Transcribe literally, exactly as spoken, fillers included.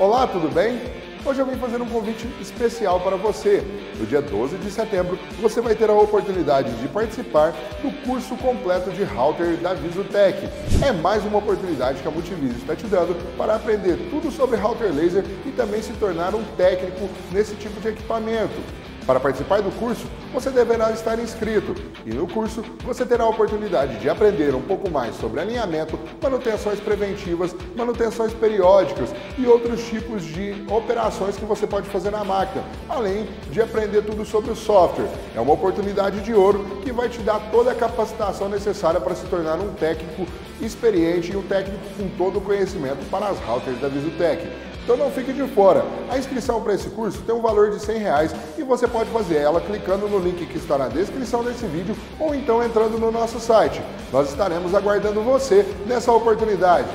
Olá, tudo bem? Hoje eu vim fazer um convite especial para você. No dia doze de setembro, você vai ter a oportunidade de participar do curso completo de router da Visutec. É mais uma oportunidade que a Multivisi está te dando para aprender tudo sobre router laser e também se tornar um técnico nesse tipo de equipamento. Para participar do curso, você deverá estar inscrito e no curso você terá a oportunidade de aprender um pouco mais sobre alinhamento, manutenções preventivas, manutenções periódicas e outros tipos de operações que você pode fazer na máquina, além de aprender tudo sobre o software. É uma oportunidade de ouro que vai te dar toda a capacitação necessária para se tornar um técnico experiente e um técnico com todo o conhecimento para as routers da Visutec. Então não fique de fora. A inscrição para esse curso tem um valor de cem reais e você pode fazer ela clicando no link que está na descrição desse vídeo ou então entrando no nosso site. Nós estaremos aguardando você nessa oportunidade.